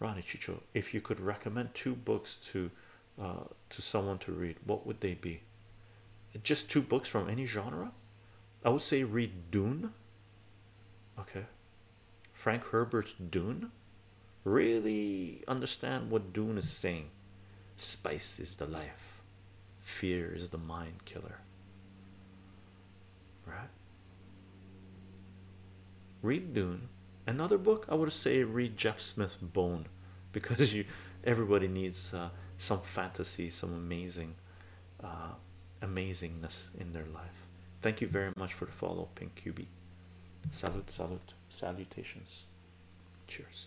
Ronnie Chicho, if you could recommend two books to someone to read, what would they be? Just two books from any genre? I would say read Dune. Okay, Frank Herbert's Dune. Really understand what Dune is saying. Spice is the life, fear is the mind killer. Right? Read Dune. Another book I would say read Jeff Smith's Bone, because everybody needs some fantasy, some amazing amazingness in their life. Thank you very much for the follow, Pink QB. Salute, salute, salutations. Cheers.